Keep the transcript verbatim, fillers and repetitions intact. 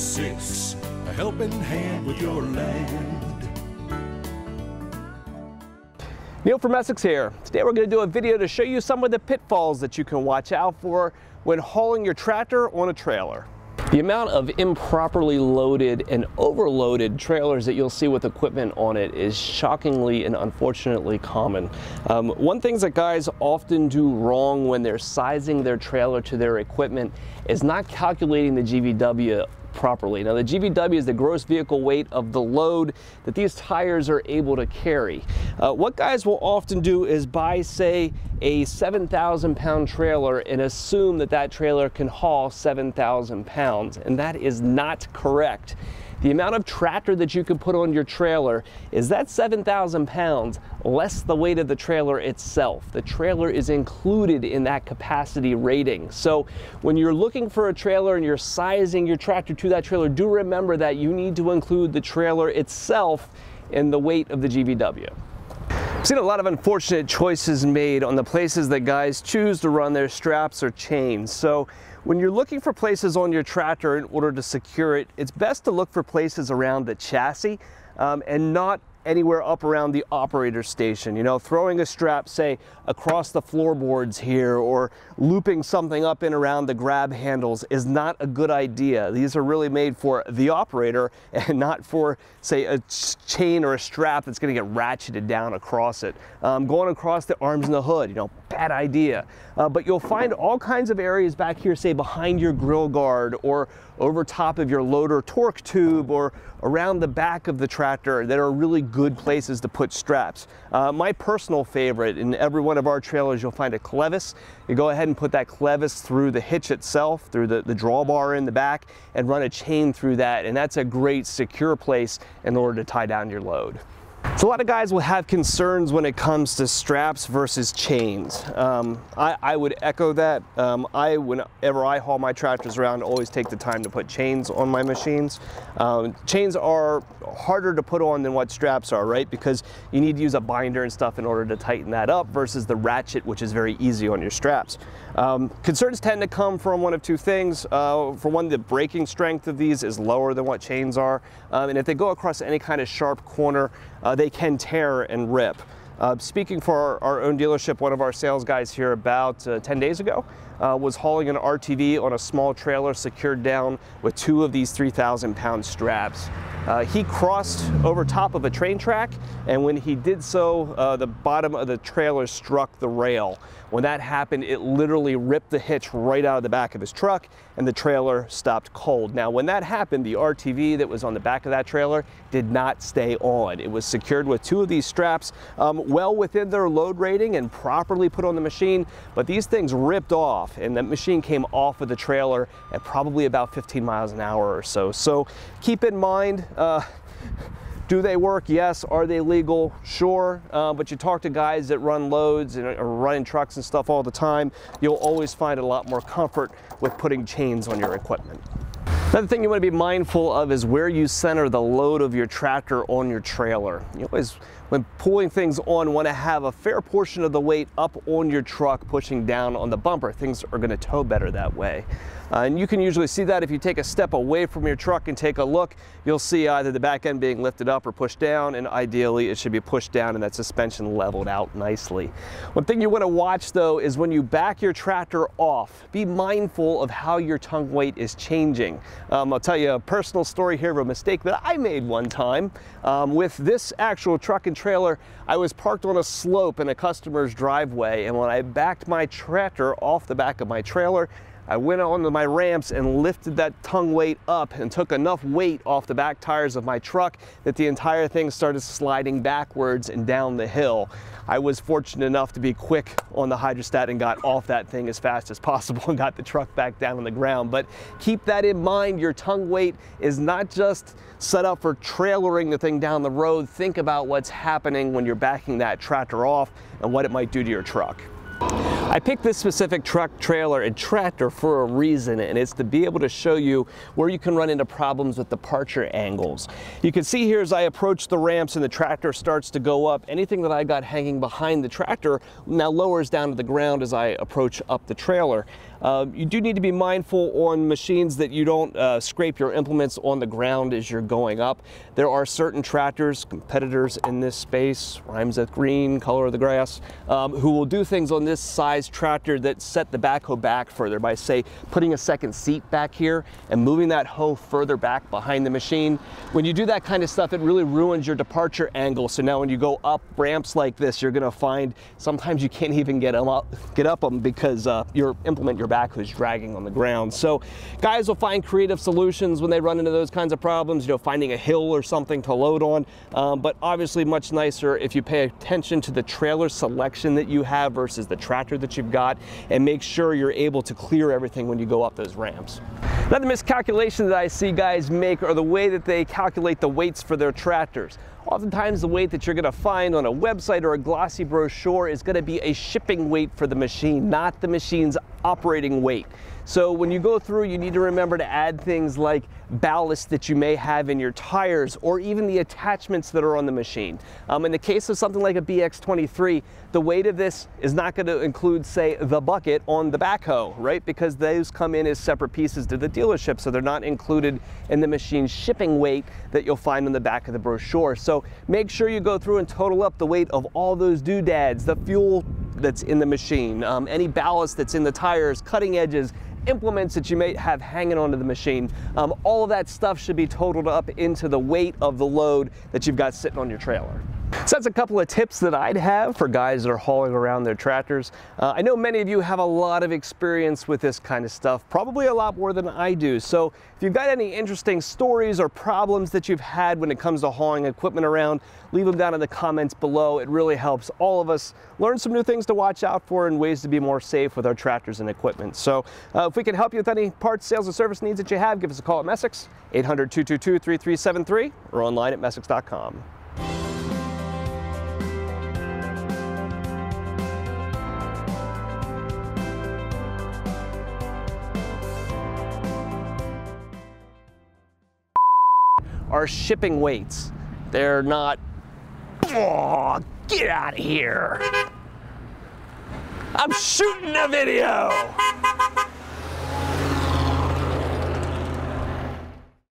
Messick's, a helping hand with your land. Neil from Messick's here. Today we're going to do a video to show you some of the pitfalls that you can watch out for when hauling your tractor on a trailer. The amount of improperly loaded and overloaded trailers that you'll see with equipment on it is shockingly and unfortunately common. Um, one thing that guys often do wrong when they're sizing their trailer to their equipment is not calculating the G V W properly. Now the G V W is the gross vehicle weight of the load that these tires are able to carry. Uh, what guys will often do is buy, say, a seven thousand pound trailer and assume that that trailer can haul seven thousand pounds, and that is not correct. The amount of tractor that you can put on your trailer is that seven thousand pounds less the weight of the trailer itself. The trailer is included in that capacity rating. So when you're looking for a trailer and you're sizing your tractor to that trailer, do remember that you need to include the trailer itself in the weight of the G V W. I've seen a lot of unfortunate choices made on the places that guys choose to run their straps or chains. So when you're looking for places on your tractor in order to secure it, it's best to look for places around the chassis um, and not anywhere up around the operator station. You know, throwing a strap, say, across the floorboards here, or looping something up and around the grab handles is not a good idea. These are really made for the operator and not for, say, a chain or a strap that's going to get ratcheted down across it. Um, going across the arms and the hood, you know, bad idea. Uh, but you'll find all kinds of areas back here, say, behind your grill guard or over top of your loader torque tube or around the back of the tractor that are really good places to put straps. Uh, my personal favorite, in every one of our trailers you'll find a clevis. You go ahead and put that clevis through the hitch itself, through the, the drawbar in the back, and run a chain through that, and that's a great secure place in order to tie down your load. So a lot of guys will have concerns when it comes to straps versus chains. Um, I, I would echo that. Um, I, whenever I haul my tractors around, always take the time to put chains on my machines. Um, chains are harder to put on than what straps are, right? Because you need to use a binder and stuff in order to tighten that up versus the ratchet, which is very easy on your straps. Um, concerns tend to come from one of two things. Uh, for one, the braking strength of these is lower than what chains are. Um, and if they go across any kind of sharp corner, uh, they can tear and rip. Uh, speaking for our, our own dealership, one of our sales guys here about uh, ten days ago uh, was hauling an R T V on a small trailer secured down with two of these three thousand pound straps. Uh, he crossed over top of a train track, and when he did so, uh, the bottom of the trailer struck the rail. When that happened, it literally ripped the hitch right out of the back of his truck, and the trailer stopped cold. Now, when that happened, the R T V that was on the back of that trailer did not stay on. It was secured with two of these straps, um, well within their load rating and properly put on the machine, but these things ripped off, and the machine came off of the trailer at probably about fifteen miles an hour or so. So keep in mind, Uh, do they work? Yes. Are they legal? Sure. Uh, but you talk to guys that run loads and are running trucks and stuff all the time, you'll always find a lot more comfort with putting chains on your equipment. Another thing you want to be mindful of is where you center the load of your tractor on your trailer. You always, when pulling things on, want to have a fair portion of the weight up on your truck, pushing down on the bumper. Things are going to tow better that way. Uh, and you can usually see that if you take a step away from your truck and take a look, you'll see either the back end being lifted up or pushed down, and ideally it should be pushed down and that suspension leveled out nicely. One thing you want to watch though is when you back your tractor off, be mindful of how your tongue weight is changing. Um, I'll tell you a personal story here of a mistake that I made one time um, with this actual truck and trailer. I was parked on a slope in a customer's driveway, and when I backed my tractor off the back of my trailer, I went onto my ramps and lifted that tongue weight up and took enough weight off the back tires of my truck that the entire thing started sliding backwards and down the hill. I was fortunate enough to be quick on the hydrostat and got off that thing as fast as possible and got the truck back down on the ground. But keep that in mind. Your tongue weight is not just set up for trailering the thing down the road. Think about what's happening when you're backing that tractor off and what it might do to your truck. I picked this specific truck, trailer, and tractor for a reason, and it's to be able to show you where you can run into problems with departure angles. You can see here as I approach the ramps and the tractor starts to go up, anything that I got hanging behind the tractor now lowers down to the ground as I approach up the trailer. Uh, you do need to be mindful on machines that you don't uh, scrape your implements on the ground as you're going up. There are certain tractors, competitors in this space, rhymes with green, color of the grass, um, who will do things on this size tractor that set the backhoe back further by, say, putting a second seat back here and moving that hoe further back behind the machine. When you do that kind of stuff, it really ruins your departure angle. So now when you go up ramps like this, you're gonna find sometimes you can't even get them up, get up them because uh, your implement, your backhoe is dragging on the ground. So guys will find creative solutions when they run into those kinds of problems, you know, finding a hill or something to load on. Um, but obviously much nicer if you pay attention to the trailer selection that you have versus the tractor that you've got, and make sure you're able to clear everything when you go up those ramps. Another miscalculation that I see guys make are the way that they calculate the weights for their tractors. Oftentimes the weight that you're going to find on a website or a glossy brochure is going to be a shipping weight for the machine, not the machine's operating weight. So when you go through, you need to remember to add things like ballast that you may have in your tires, or even the attachments that are on the machine. Um, in the case of something like a B X twenty-three, the weight of this is not going to include, say, the bucket on the backhoe, right? Because those come in as separate pieces to the dealership, so they're not included in the machine's shipping weight that you'll find on the back of the brochure. So make sure you go through and total up the weight of all those doodads, the fuel that's in the machine, um, any ballast that's in the tires, cutting edges, implements that you may have hanging onto the machine. Um, all of that stuff should be totaled up into the weight of the load that you've got sitting on your trailer. So that's a couple of tips that I'd have for guys that are hauling around their tractors. Uh, I know many of you have a lot of experience with this kind of stuff, probably a lot more than I do. So if you've got any interesting stories or problems that you've had when it comes to hauling equipment around, leave them down in the comments below. It really helps all of us learn some new things to watch out for and ways to be more safe with our tractors and equipment. So uh, if we can help you with any parts, sales, or service needs that you have, give us a call at Messick's, eight hundred, two two two, three three seven three, or online at messick's dot com. Are shipping weights. They're not, oh, get out of here. I'm shooting a video.